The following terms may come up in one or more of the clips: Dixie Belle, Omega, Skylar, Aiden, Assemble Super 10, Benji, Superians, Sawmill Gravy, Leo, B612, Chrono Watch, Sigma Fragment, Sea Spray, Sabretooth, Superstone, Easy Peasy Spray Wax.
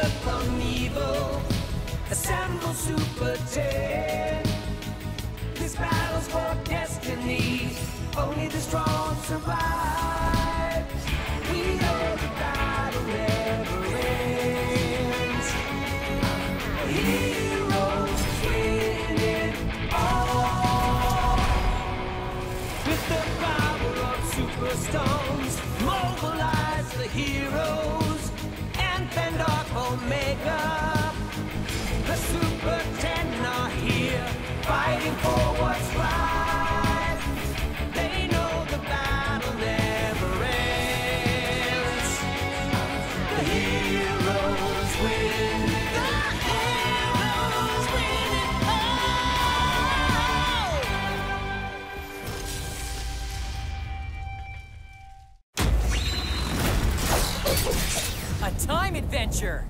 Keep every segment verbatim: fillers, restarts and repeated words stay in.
Power from evil, assemble Super ten. This battle's for destiny, only the strong survive. We know the battle never ends. Heroes win it all. With the power of Superstones, mobilize the heroes and fend off Omega. The Super ten are here, fighting for what's right. They know the battle never ends. The heroes win. The heroes win it all. A time adventure.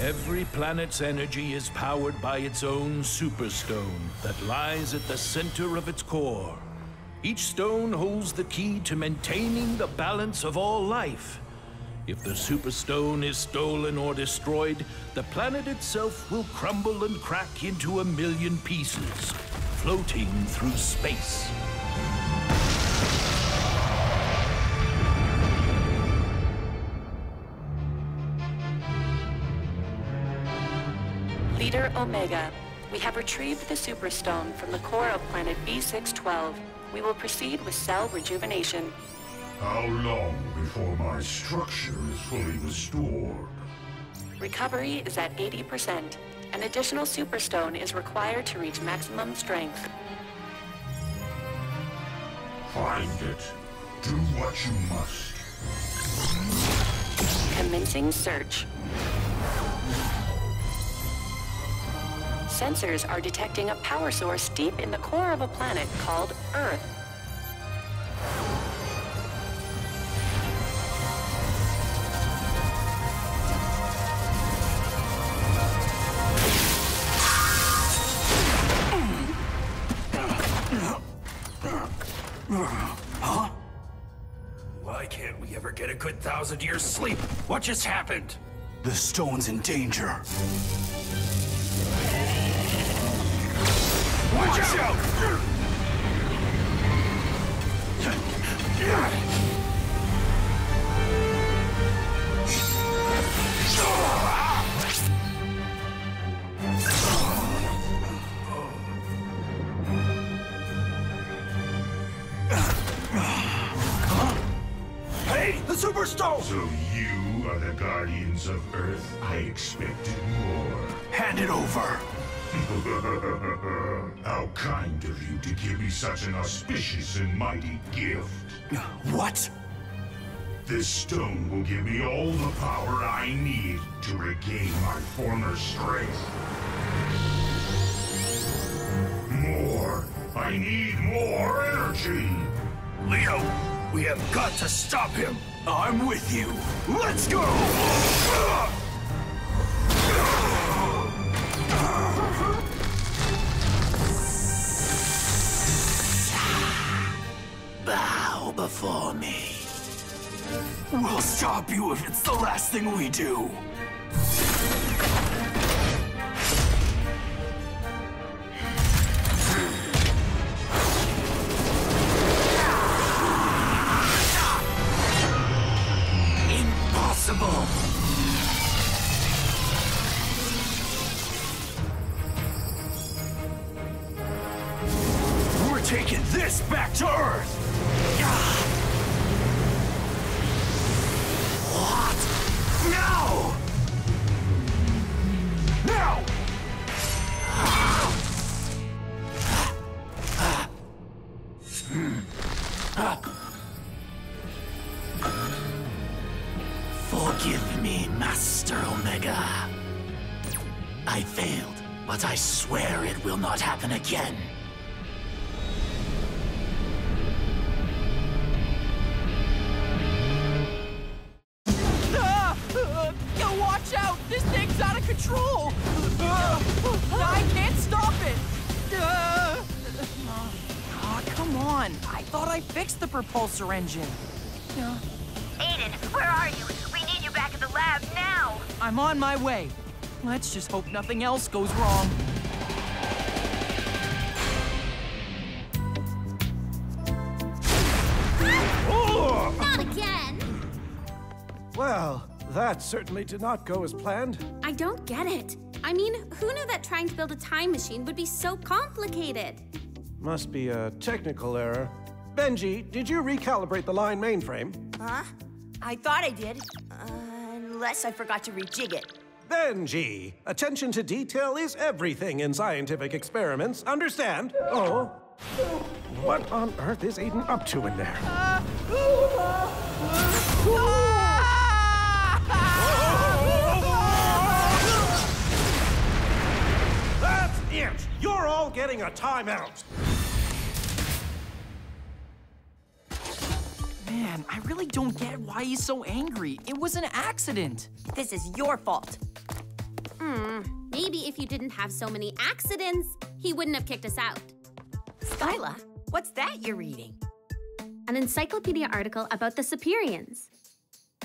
Every planet's energy is powered by its own superstone that lies at the center of its core. Each stone holds the key to maintaining the balance of all life. If the superstone is stolen or destroyed, the planet itself will crumble and crack into a million pieces, floating through space. Leader Omega, we have retrieved the Superstone from the core of planet B six twelve. We will proceed with cell rejuvenation. How long before my structure is fully restored? Recovery is at eighty percent. An additional Superstone is required to reach maximum strength. Find it. Do what you must. Commencing search. Sensors are detecting a power source deep in the core of a planet called Earth. Huh? Why can't we ever get a good thousand years sleep? What just happened? The stone's in danger. Watch out! Hey, the Superstone! So you are the guardians of Earth? I expected more. Hand it over! How kind of you to give me such an auspicious and mighty gift. What? This stone will give me all the power I need to regain my former strength. More! I need more energy! Leo, we have got to stop him! I'm with you! Let's go! Bow before me. We'll stop you if it's the last thing we do. Impossible. We're taking this back to Earth. Now! Now! Forgive me, Master Omega. I failed, but I swear it will not happen again. Control! Uh, I can't stop it! Uh, oh, come on! I thought I fixed the propulsor engine. Uh. Aiden, where are you? We lab now! I'm on my way. Let's just hope nothing else goes wrong. Ah! Not again! Well, that certainly did not go as planned. I don't get it. I mean, who knew that trying to build a time machine would be so complicated? Must be a technical error. Benji, did you recalibrate the line mainframe? Huh? I thought I did. Uh, unless I forgot to rejig it. Benji, attention to detail is everything in scientific experiments, understand? Oh. What on earth is Aiden up to in there? Uh, ooh, uh, ooh. Ah! It. You're all getting a timeout. Man, I really don't get why he's so angry. It was an accident. This is your fault. Hmm. Maybe if you didn't have so many accidents, he wouldn't have kicked us out. Skylar, what's that you're reading? An encyclopedia article about the Superians.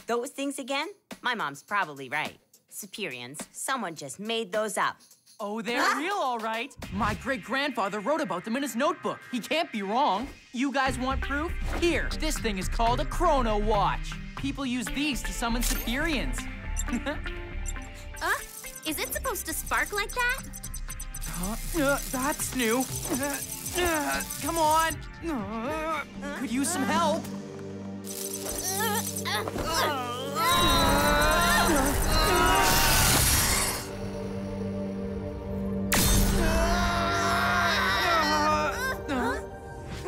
Those things again? My mom's probably right. Superians. Someone just made those up. Oh, they're huh? real, all right. My great-grandfather wrote about them in his notebook. He can't be wrong. You guys want proof? Here, this thing is called a Chrono Watch. People use these to summon Superians. uh, is it supposed to spark like that? Huh? Uh, that's new. Uh, uh, come on. Uh, could use some help. Uh, uh, uh, uh, uh,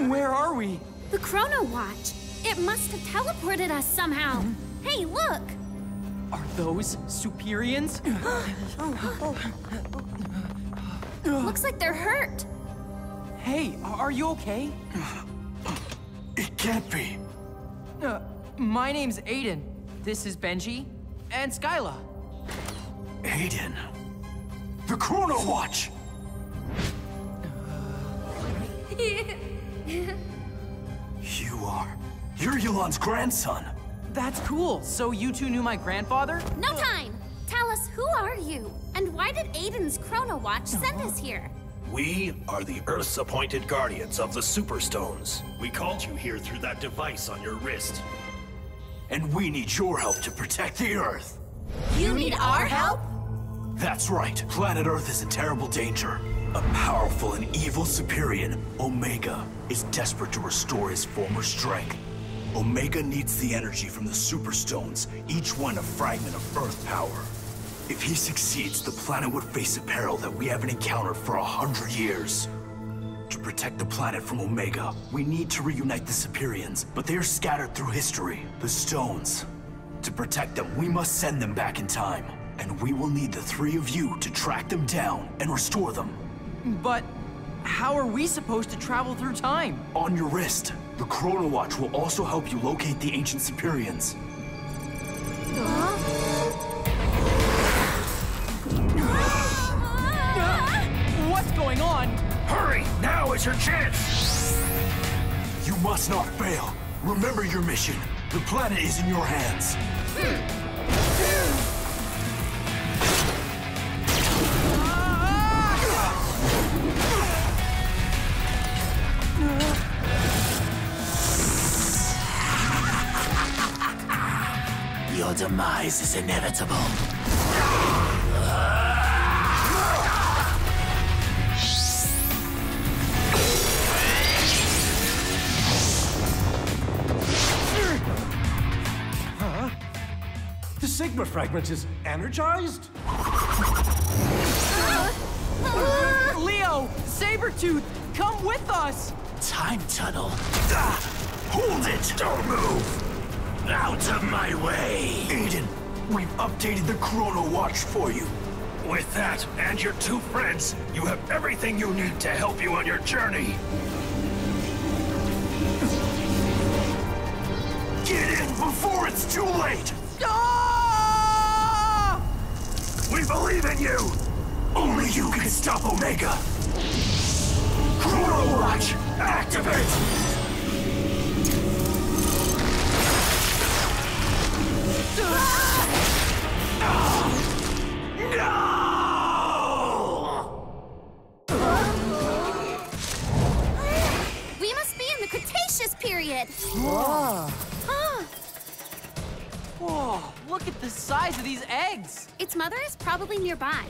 Where are we? The Chrono Watch. It must have teleported us somehow. Mm-hmm. Hey, look! Are those Superians? oh, oh. Looks like they're hurt. Hey, are you okay? It can't be. Uh, my name's Aiden. This is Benji and Skylar. Aiden? The Chrono Watch! You are? You're Yolan's grandson. That's cool. So you two knew my grandfather? No time! Tell us, who are you? And why did Aiden's Chrono Watch send us here? We are the Earth's appointed guardians of the Superstones. We called you here through that device on your wrist. And we need your help to protect the Earth. You need our help? That's right. Planet Earth is in terrible danger. A powerful and evil Superian, Omega, is desperate to restore his former strength. Omega needs the energy from the Superstones, each one a fragment of Earth power. If he succeeds, the planet would face a peril that we haven't encountered for a hundred years. To protect the planet from Omega, we need to reunite the Superians, but they are scattered through history. The Stones. To protect them, we must send them back in time, and we will need the three of you to track them down and restore them. But how are we supposed to travel through time? On your wrist. The Chrono Watch will also help you locate the ancient Superians. Huh? What's going on? Hurry! Now is your chance! You must not fail. Remember your mission. The planet is in your hands. Your demise is inevitable. Huh? The Sigma Fragment is energized? Uh, Leo! Sabretooth! Come with us! Time tunnel. Ah, hold it! Don't move! Out of my way! Aiden, we've updated the Chrono Watch for you. With that, and your two friends, you have everything you need to help you on your journey. Get in before it's too late! Ah! We believe in you! Only you can stop Omega! Chrono Watch, activate! Ah! period. Whoa. Huh. Whoa, look at the size of these eggs. Its mother is probably nearby.